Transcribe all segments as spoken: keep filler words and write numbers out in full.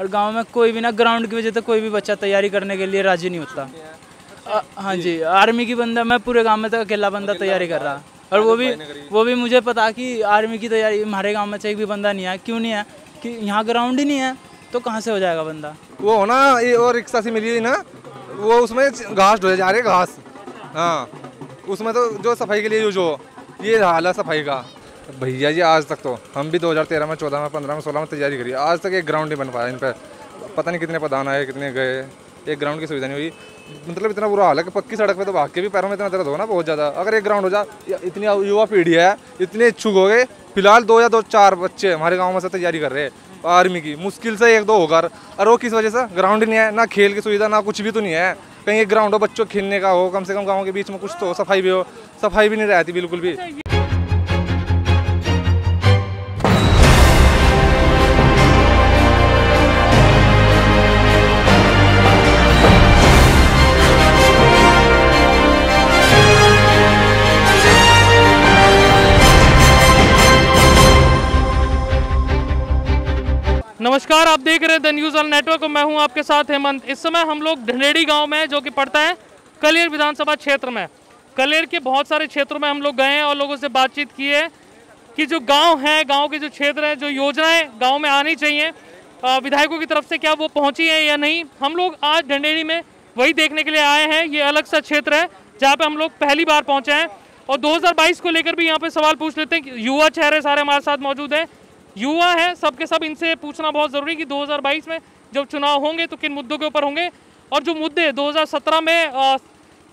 और गांव में कोई भी ना ग्राउंड की वजह से कोई भी बच्चा तैयारी करने के लिए राजी नहीं होता। हाँ जी, आर्मी की बंदा, मैं पूरे गांव में तो अकेला बंदा तैयारी कर रहा, और वो भी वो भी मुझे पता कि आर्मी की तैयारी हमारे गाँव में से एक भी बंदा नहीं आया। क्यों नहीं है कि यहाँ ग्राउंड ही नहीं है, तो कहाँ से हो जाएगा बंदा। वो होना ये और रिक्शा से मिली ना, वो उसमें घास ढोए जा रहे घास, हाँ उसमें तो जो सफाई के लिए यूज हो, ये हाल है सफाई का। भैया जी आज तक तो हम भी दो हज़ार तेरह में, चौदह में, पंद्रह में, सोलह में तैयारी करी, आज तक एक ग्राउंड नहीं बन पाया। इन पर पता नहीं कितने प्रधान आए, कितने गए, एक ग्राउंड की सुविधा नहीं हुई। मतलब इतना बुरा हाल है कि पक्की सड़क पे तो भाग के भी पैरों में इतना दर्द हो ना बहुत ज़्यादा। अगर एक ग्राउंड हो जाए, इतनी युवा पीढ़ी है, इतने इच्छुक हो गए। फिलहाल दो या दो चार बच्चे हमारे गाँव में से तैयारी कर रहे हैं आर्मी की, मुश्किल से एक दो होगा। और वो किस वजह से, ग्राउंड नहीं है ना, खेल की सुविधा ना, कुछ भी तो नहीं है। कहीं एक ग्राउंड हो बच्चों खेलने का, हो कम से कम गाँव के बीच में कुछ तो हो, सफाई भी हो। सफाई भी नहीं रहती बिल्कुल भी। नमस्कार, आप देख रहे हैं द न्यूज़ ऑन नेटवर्क, मैं हूं आपके साथ हेमंत। इस समय हम लोग धन्डेडी गांव में, जो कि पड़ता है कलियर विधानसभा क्षेत्र में, कलियर के बहुत सारे क्षेत्रों में हम लोग गए हैं और लोगों से बातचीत की है कि जो गांव है, गांव के जो क्षेत्र हैं, जो योजनाएं गांव में आनी चाहिए, विधायकों की तरफ से क्या वो पहुँची है या नहीं। हम लोग आज धन्डेडी में वही देखने के लिए आए हैं। ये अलग सा क्षेत्र है जहाँ पर हम लोग पहली बार पहुँचे हैं, और दो हज़ार बाईस को लेकर भी यहाँ पर सवाल पूछ लेते हैं। युवा चेहरे सारे हमारे साथ मौजूद हैं, युवा है सबके सब, इनसे पूछना बहुत ज़रूरी कि दो हज़ार बाईस में जब चुनाव होंगे तो किन मुद्दों के ऊपर होंगे, और जो मुद्दे दो हज़ार सत्रह में आ,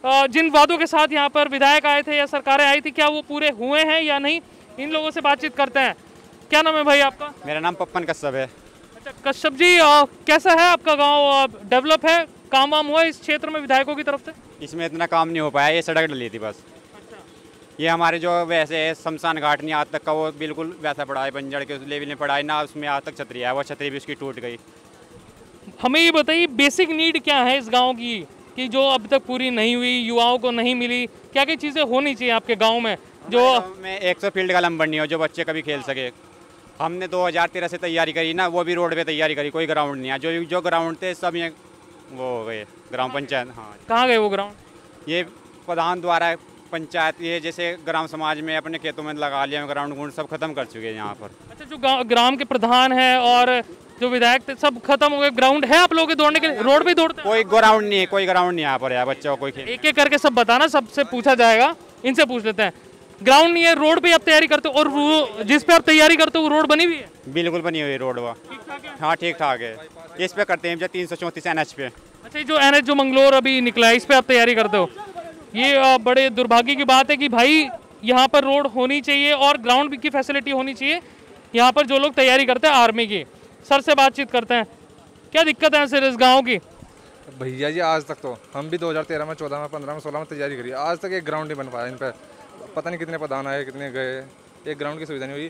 आ, जिन वादों के साथ यहाँ पर विधायक आए थे या सरकारें आई थी, क्या वो पूरे हुए हैं या नहीं। इन लोगों से बातचीत करते हैं। क्या नाम है भाई आपका? मेरा नाम पप्पन कश्यप है। अच्छा कश्यप जी, आ, कैसा है आपका गाँव? डेवलप है, काम वाम हुआ इस क्षेत्र में विधायकों की तरफ से? इसमें इतना काम नहीं हो पाया, ये सड़क डली थी बस। ये हमारे जो वैसे है शमशान घाट नहीं, आज तक का वो बिल्कुल वैसा पड़ा है, बंजड़ के उस लेवल में पड़ा है ना, उसमें आज तक छतरी है, वो छतरी भी उसकी टूट गई। हमें ये बताइए बेसिक नीड क्या है इस गांव की, कि जो अब तक पूरी नहीं हुई, युवाओं को नहीं मिली, क्या क्या चीज़ें होनी चाहिए आपके गांव में? जो में एक सौ फील्ड का लंबर नहीं हो, जो बच्चे कभी खेल सके। हमने दो हज़ार तेरह से तैयारी करी ना, वो भी रोड पर तैयारी करी, कोई ग्राउंड नहीं है। जो जो ग्राउंड थे सब ये वो हो गए, ग्राम पंचायत। हाँ कहाँ गए वो ग्राउंड? ये प्रधान द्वारा पंचायत, ये जैसे ग्राम समाज में अपने खेतों में लगा लिया, ग्राउंड ग्राउंड सब खत्म कर चुके हैं यहाँ पर। अच्छा, जो ग्राम के प्रधान है और जो विधायक सब खत्म हो गए। ग्राउंड है आप लोगों के दौड़ने के लिए? रोड भी दौड़ते, कोई ग्राउंड नहीं है, कोई ग्राउंड नहीं यहाँ पर है। बच्चों को एक एक करके सब बताना, सबसे पूछा जाएगा। इनसे पूछ लेते हैं, ग्राउंड नहीं है, रोड पे आप तैयारी करते हो, और जिस पे आप तैयारी करते हो रोड बनी हुई है? बिल्कुल बनी हुई रोड, वहाँ हाँ ठीक ठाक है। इस पे करते हैं तीन सौ चौंतीस एन एच पे। अच्छा, जो एन एच जो मंगलोर अभी निकला है, इस पे आप तैयारी करते हो? ये बड़े दुर्भाग्य की बात है कि भाई यहाँ पर रोड होनी चाहिए और ग्राउंड की फैसिलिटी होनी चाहिए यहाँ पर। जो लोग तैयारी करते हैं आर्मी की, सर से बातचीत करते हैं, क्या दिक्कत है सर इस गाँव की? भैया जी आज तक तो हम भी दो हज़ार तेरह में, चौदह में, पंद्रह में, सोलह में तैयारी करी, आज तक एक ग्राउंड नहीं बन पाया। इन पर पता नहीं कितने प्रधान आए, कितने गए, एक ग्राउंड की सुविधा नहीं हुई।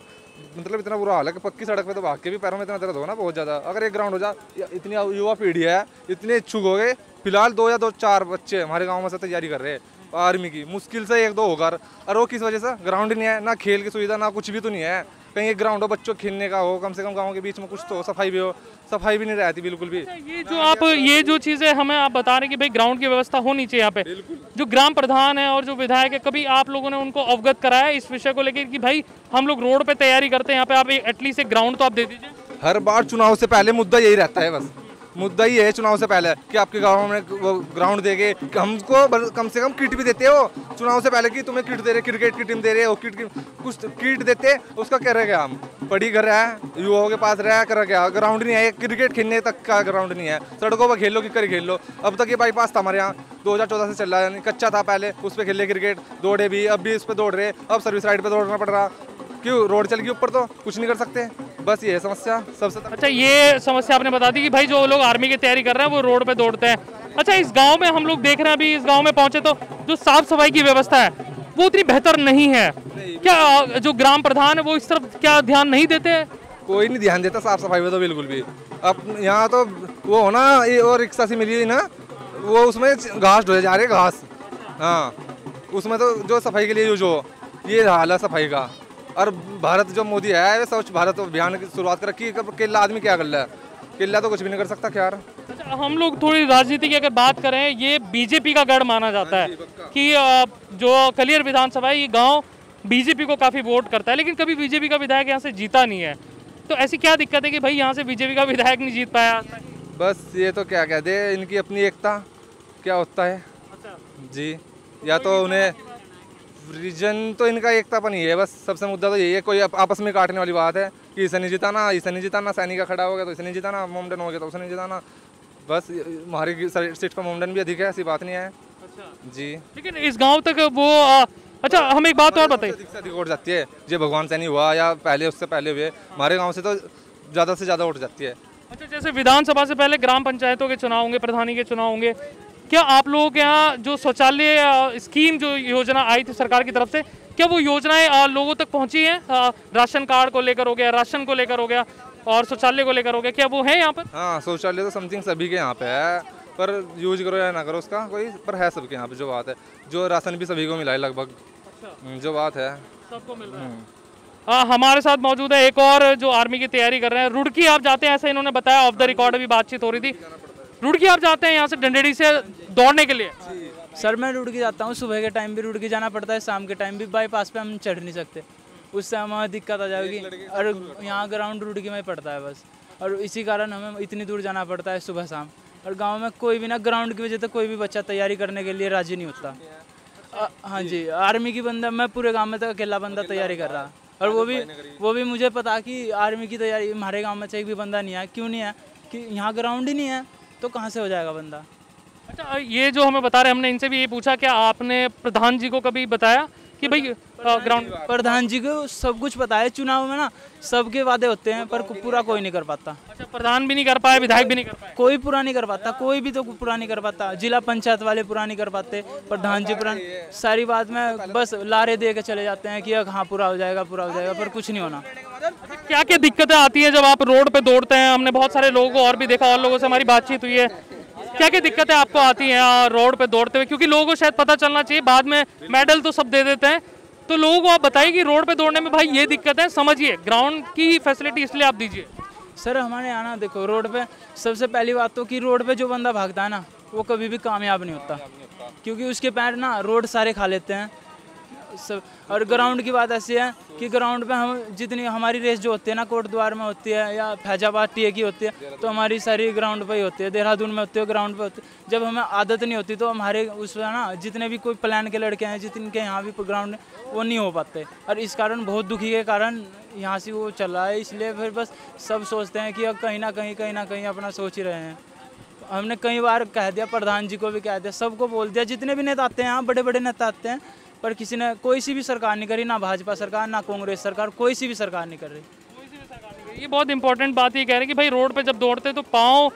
मतलब इतना बुरा हाल है कि पक्की सड़क पे तो भाग के भी पैरों में इतना दर्द हो ना बहुत ज़्यादा। अगर एक ग्राउंड हो जाए, इतनी युवा पीढ़ी है, इतने इच्छुक हो गए। फिलहाल दो या दो चार बच्चे हमारे गाँव में से तैयारी कर रहे हैं आर्मी की, मुश्किल से एक दो होगा। और वो किस वजह से, ग्राउंड नहीं है ना, खेल की सुविधा ना, कुछ भी तो नहीं है। कहीं एक ग्राउंड हो बच्चों खेलने का, हो कम से कम गाँव के बीच में कुछ तो हो, सफाई भी हो। सफाई भी नहीं रहती बिल्कुल भी। ये जो आप ये जो चीज़ें हमें आप बता रहे हैं कि भाई ग्राउंड की व्यवस्था होनी चाहिए यहाँ पे, जो ग्राम प्रधान है और जो विधायक है, कभी आप लोगों ने उनको अवगत कराया इस विषय को लेकर कि भाई हम लोग रोड पे तैयारी करते हैं, यहाँ पे आप एटलीस्ट एक ग्राउंड तो आप दे दीजिए? हर बार चुनाव से पहले मुद्दा यही रहता है, बस मुद्दा ही है चुनाव से पहले कि आपके गाँव में ग्राउंड देंगे। हमको कम से कम किट भी देते हो चुनाव से पहले कि तुम्हें किट दे रहे, क्रिकेट की टीम दे रहे हो, किट कुछ किट देते, उसका कह रहे क्या हम पढ़ी घर है, युवाओं के पास रहा कर क्या? ग्राउंड नहीं है, क्रिकेट खेलने तक का ग्राउंड नहीं है। सड़कों पर खेलो, किकर खेल लो। अब तक ये बाईपास था हमारे यहाँ दो हज़ार चौदह से चल रहा है, कच्चा था पहले, उस पर खेले क्रिकेट, दौड़े भी, अब भी उस पर दौड़ रहे, अब सर्विस राइड पे दौड़ना पड़ रहा। क्यों? रोड चल गई ऊपर, तो कुछ नहीं कर सकते, बस ये है समस्या सबसे। अच्छा, ये समस्या आपने बता दी कि भाई जो लोग आर्मी की तैयारी कर रहे हैं वो रोड पे दौड़ते हैं। अच्छा, इस गांव में हम लोग देख रहे हैं, अभी इस गांव में पहुंचे तो जो साफ सफाई की व्यवस्था है वो उतनी बेहतर नहीं है। क्या जो ग्राम प्रधान है वो इस तरफ क्या ध्यान नहीं देते है? कोई नहीं ध्यान देता साफ सफाई में तो बिल्कुल भी। अब यहाँ तो वो होना ये और रिक्शा से मिली ना, वो उसमें घास ढोए जा रहे घास, हाँ उसमें तो जो सफाई के लिए यूज हो, ये हाल है सफाई का। और भारत जो मोदी है स्वच्छ भारत अभियान की शुरुआत कर रखी है, अकेला आदमी क्या कर रहा है? किला तो कुछ भी नहीं कर सकता क्या यार। अच्छा, हम लोग थोड़ी राजनीति की अगर बात करें, ये बीजेपी का गढ़ माना जाता है कि जो कलियर विधानसभा है ये गाँव बीजेपी को काफ़ी वोट करता है, लेकिन कभी बीजेपी का विधायक यहाँ से जीता नहीं है। तो ऐसी क्या दिक्कत है कि भाई यहाँ से बीजेपी का विधायक नहीं जीत पाया? बस ये तो क्या कहते हैं, इनकी अपनी एकता क्या होता है। अच्छा। जी, या तो उन्हें रीजन तो इनका एकतापन ही है, बस सबसे मुद्दा तो यही है। कोई आपस में काटने वाली बात है कि इसे नहीं जिताना, इसे नहीं जिताना, सैनी का खड़ा हो गया तो इसे नहीं जिताना, मोमडन हो गया तो उसे नहीं जिताना। बस हमारी सीट पर मोमडन भी अधिक है, ऐसी बात नहीं है। अच्छा। जी, लेकिन इस गाँव तक वो आ... अच्छा, हम एक बात और बताइए, अधिक वोट जाती है जो भगवान सैनी हुआ या पहले उससे पहले हुए, हमारे गांव से तो ज़्यादा से ज़्यादा वोट जाती है। अच्छा, जैसे विधानसभा से पहले ग्राम पंचायतों के चुनाव होंगे, प्रधानी के चुनाव होंगे, क्या आप लोगों के यहाँ जो शौचालय स्कीम जो योजना आई थी सरकार की तरफ से, क्या वो योजनाएँ लोगों तक पहुँची हैं? राशन कार्ड को लेकर हो गया, राशन को लेकर हो गया और शौचालय को लेकर हो गया, क्या वो है यहाँ पर? हाँ, शौचालय तो समथिंग सभी के यहाँ पे है, पर यूज करो या ना करो उसका कोई, पर है सबके यहाँ पे जो बात है। जो राशन भी सभी को मिला है लगभग। अच्छा। जो बात है सबको मिल रहा है। आ, हमारे साथ मौजूद है एक और जो आर्मी की तैयारी कर रहे हैं। रुड़की आप जाते हैं, ऐसा इन्होंने बताया, ऑफ द रिकॉर्ड भी बातचीत हो रही थी। रुड़की आप जाते हैं यहाँ से धन्डेडी से दौड़ने के लिए? सर, मैं रुड़की जाता हूँ, सुबह के टाइम भी रुड़की जाना पड़ता है, शाम के टाइम भी। बाईपास पे हम चढ़ नहीं सकते, उससे हमें दिक्कत आ जाएगी, और यहाँ ग्राउंड रुड़की में पड़ता है बस, और इसी कारण हमें इतनी दूर जाना पड़ता है सुबह शाम। और गांव में कोई भी ना ग्राउंड की वजह से कोई भी बच्चा तैयारी करने के लिए राजी नहीं होता। हाँ जी, आर्मी की बंदा, मैं पूरे गांव में तो अकेला बंदा तैयारी कर रहा, और वो भी वो भी मुझे पता कि आर्मी की तैयारी हमारे गांव में से एक भी बंदा नहीं है। क्यों नहीं है? कि यहाँ ग्राउंड ही नहीं है, तो कहाँ से हो जाएगा बंदा। अच्छा, ये जो हमें बता रहे, हमने इनसे भी ये पूछा, क्या आपने प्रधान जी को कभी बताया कि भाई ग्राउंड? प्रधान जी को सब कुछ पता है, चुनाव में ना सबके वादे होते हैं, पर पूरा कोई नहीं कर पाता। अच्छा, प्रधान भी नहीं कर पाया, विधायक भी नहीं कर पाया, कोई पूरा नहीं कर पाता, कोई भी तो पूरा नहीं कर पाता। जिला पंचायत वाले पूरा नहीं कर पाते, प्रधान जी पूरा, सारी बात में बस लारे दे के चले जाते हैं कि हाँ पूरा हो जाएगा, पूरा हो जाएगा, पर कुछ नहीं होना। क्या क्या दिक्कतें आती है जब आप रोड पे दौड़ते हैं? हमने बहुत सारे लोगों को और भी देखा, और लोगों से हमारी बातचीत हुई है, क्या क्या दिक्कतें आपको आती हैं रोड पे दौड़ते हुए? क्योंकि लोगों को शायद पता चलना चाहिए, बाद में मेडल तो सब दे देते हैं, तो लोगों को आप बताइए कि रोड पे दौड़ने में भाई ये दिक्कत है, समझिए, ग्राउंड की फैसिलिटी इसलिए आप दीजिए। सर, हमारे यहाँ ना देखो, रोड पे सबसे पहली बात तो कि रोड पे जो बंदा भागता है ना, वो कभी भी कामयाब नहीं होता, क्योंकि उसके पैर ना रोड सारे खा लेते हैं सब। और ग्राउंड की बात ऐसी है कि ग्राउंड पे हम जितनी हमारी रेस जो होती है ना, कोटद्वार में होती है या फैजाबाद टी ए की होती है, तो हमारी सारी ग्राउंड पे ही होती है, देहरादून में होती है, ग्राउंड पे होती है। जब हमें आदत नहीं होती तो हमारे उसमें ना जितने भी कोई प्लान के लड़के हैं, जितने के यहाँ भी ग्राउंड वो नहीं हो पाते, और इस कारण बहुत दुखी के कारण यहाँ से वो चला है। इसलिए फिर बस सब सोचते हैं कि अब कहीं ना कहीं कहीं ना कहीं अपना सोच ही रहे हैं। हमने कई बार कह दिया, प्रधान जी को भी कह दिया, सबको बोल दिया, जितने भी नेता आते हैं यहाँ, बड़े बड़े नेता आते हैं, पर किसी ने कोई सी भी सरकार नहीं करी, ना भाजपा सरकार, ना कांग्रेस सरकार, कोई सी भी सरकार नहीं कर रही, कोई सी भी सरकार नहीं कर रही। ये बहुत इंपॉर्टेंट बात ये कह रहे हैं कि भाई रोड पे जब दौड़ते तो पाँव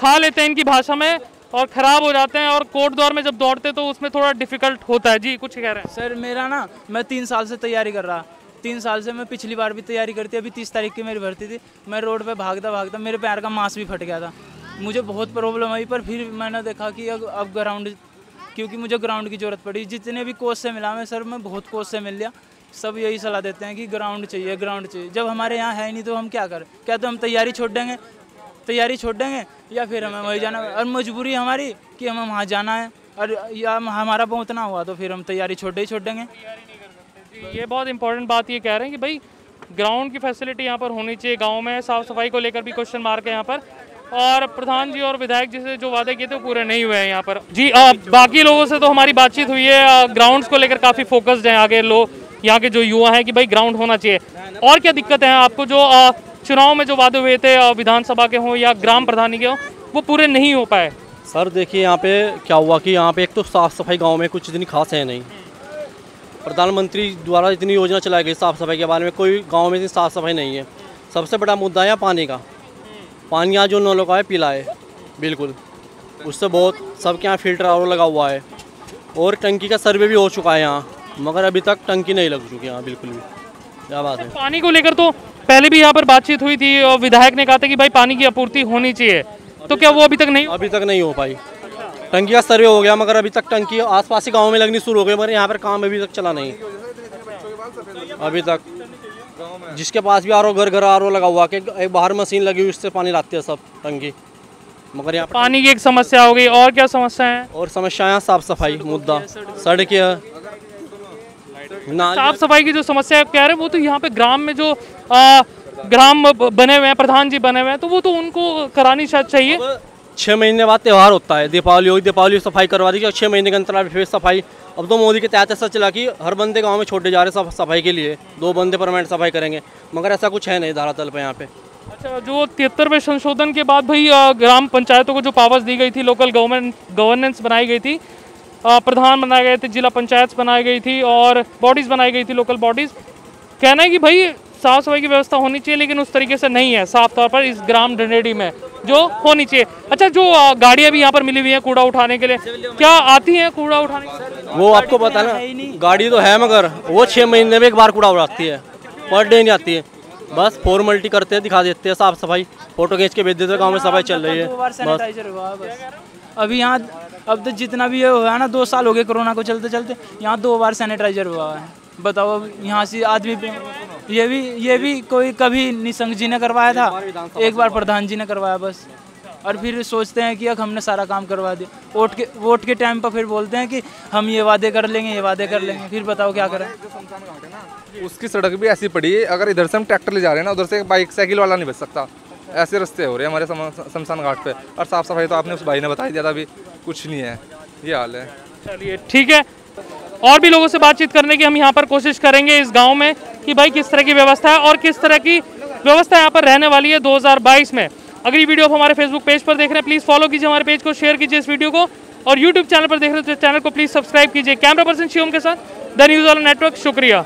खा लेते हैं इनकी भाषा में, और ख़राब हो जाते हैं, और कोटद्वार में जब दौड़ते तो उसमें थोड़ा डिफिकल्ट होता है। जी, कुछ कह रहे हैं? सर, मेरा ना, मैं तीन साल से तैयारी कर रहा, तीन साल से मैं पिछली बार भी तैयारी करती, अभी तीस तारीख की मेरी भर्ती थी, मैं रोड पर भागता भागता मेरे पैर का मांस भी फट गया था, मुझे बहुत प्रॉब्लम आई, पर फिर मैंने देखा कि अब अब ग्राउंड, क्योंकि मुझे ग्राउंड की ज़रूरत पड़ी। जितने भी कोच से मिला मैं, सर मैं बहुत कोच से मिल लिया, सब यही सलाह देते हैं कि ग्राउंड चाहिए, ग्राउंड चाहिए। जब हमारे यहाँ है नहीं तो हम क्या करें? क्या तो हम तैयारी छोड़ देंगे, तैयारी छोड़ देंगे, या फिर हमें वही जाना, और मजबूरी हमारी कि हमें वहाँ जाना है, और या हमारा बहुत ना हुआ तो फिर हम तैयारी छोड़ ही छोड़ देंगे। ये बहुत इंपॉर्टेंट बात ये कह रहे हैं कि भाई ग्राउंड की फैसिलिटी यहाँ पर होनी चाहिए, गाँव में साफ़ सफाई को लेकर भी क्वेश्चन मार्क है यहाँ पर, और प्रधान जी और विधायक जी से जो वादे किए थे वो पूरे नहीं हुए हैं यहाँ पर। जी, आ, बाकी लोगों से तो हमारी बातचीत हुई है, ग्राउंड्स को लेकर काफ़ी फोकस्ड हैं आगे लोग, यहाँ के जो युवा हैं कि भाई ग्राउंड होना चाहिए। और क्या दिक्कतें हैं आपको जो आ, चुनाव में जो वादे हुए थे, विधानसभा के हों या ग्राम प्रधानी के हों, वो पूरे नहीं हो पाए? सर देखिए, यहाँ पे क्या हुआ कि यहाँ पे एक तो साफ़ सफाई गाँव में कुछ दिन खास है नहीं, प्रधानमंत्री द्वारा इतनी योजना चलाई गई साफ़ सफाई के बारे में, कोई गाँव में इतनी साफ़ सफाई नहीं है। सबसे बड़ा मुद्दा है पानी का, पानी यहाँ जो नल का है पीला है बिल्कुल, उससे बहुत सबके यहाँ फिल्टर और लगा हुआ है, और टंकी का सर्वे भी हो चुका है यहाँ, मगर अभी तक टंकी नहीं लग चुकी यहाँ बिल्कुल भी। क्या बात है पानी को लेकर? तो पहले भी यहाँ पर बातचीत हुई थी, और विधायक ने कहा था कि भाई पानी की आपूर्ति होनी चाहिए, तो क्या वो अभी तक नहीं अभी तक नहीं हो पाई? टंकी का सर्वे हो गया, मगर अभी तक टंकी आसपास के गाँव में लगनी शुरू हो गई, मगर यहाँ पर काम अभी तक चला नहीं अभी तक। जिसके पास भी आर ओ घर घर आर ओ लगा हुआ कि एक बाहर मशीन लगी हुई उससे पानी लाते हैं सब टंकी। मगर यहाँ पानी की एक समस्या हो गई। और क्या समस्या है? और समस्या यहाँ साफ सफाई मुद्दा, सड़क है, साफ सफाई की जो समस्या आप कह रहे हैं वो तो यहाँ पे ग्राम में जो ग्राम बने हुए हैं, प्रधान जी बने हुए हैं, तो वो तो उनको करानी शायद चाहिए। छः महीने बाद त्यौहार होता है, दीपावली होगी, दीपावली सफाई करवा दी, और छः महीने के अंतराल फिर सफाई। अब तो मोदी के तहत ऐसा चला कि हर बंदे गांव में छोटे जा रहे सब सफाई के लिए, दो बंदे परमानेंट सफाई करेंगे, मगर ऐसा कुछ है नहीं धरातल पे यहाँ पे। अच्छा, जो तिहत्तरवें संशोधन के बाद भाई ग्राम पंचायतों को जो पावर्स दी गई थी, लोकल गवर्नमेंट गवर्नेंस बनाई गई थी, प्रधान बनाए गए थे, जिला पंचायत बनाई गई थी और बॉडीज़ बनाई गई थी, लोकल बॉडीज़। कहना है कि भाई साफ सफाई की व्यवस्था होनी चाहिए, लेकिन उस तरीके से नहीं है साफ तौर पर इस ग्राम धन्डेडी में जो होनी चाहिए। अच्छा, जो गाड़ियां भी यहाँ पर मिली हुई हैं कूड़ा उठाने के लिए, क्या आती हैं कूड़ा उठाने के? वो आपको पता ना, गाड़ी तो है मगर वो छः महीने में एक बार कूड़ा उठाती है, पर डे नहीं आती है। बस फॉर्मेलिटी करते हैं, दिखा देते हैं साफ सफाई, फोटो खींच के भेज देते हैं, गाँव में सफाई चल रही है। अभी यहाँ अब तो जितना भी हुआ ना, दो साल हो गए कोरोना को चलते चलते, यहाँ दो बार सैनिटाइजर हुआ है। बताओ यहाँ से आदमी, ये भी ये भी कोई कभी निशंक जी ने करवाया था, एक बार प्रधान जी ने करवाया बस, और फिर सोचते हैं कि अब हमने सारा काम करवा दिया। वोट के वोट के टाइम पर फिर बोलते हैं कि हम ये वादे कर लेंगे, ये वादे कर लेंगे, फिर बताओ क्या करें। उसकी सड़क भी ऐसी पड़ी है, अगर इधर से हम ट्रैक्टर ले जा रहे हैं ना, उधर से बाइक साइकिल वाला नहीं बच सकता। ऐसे रास्ते हो रहे हैं हमारे शमशान घाट पर। और साफ सफाई तो आपने उस भाई ने बता दिया था, अभी कुछ नहीं है, ये हाल है। चलिए ठीक है, और भी लोगों से बातचीत करने की हम यहाँ पर कोशिश करेंगे इस गांव में कि भाई किस तरह की व्यवस्था है और किस तरह की व्यवस्था यहाँ पर रहने वाली है दो हज़ार बाईस में। अगर ये वीडियो आप हमारे फेसबुक पेज पर देख रहे हैं, प्लीज़ फॉलो कीजिए हमारे पेज को, शेयर कीजिए इस वीडियो को, और यूट्यूब चैनल पर देख रहे हैं तो चैनल को प्लीज़ सब्सक्राइब कीजिए। कैमरा पर्सन शिवम के साथ द न्यूज़ वाला नेटवर्क, शुक्रिया।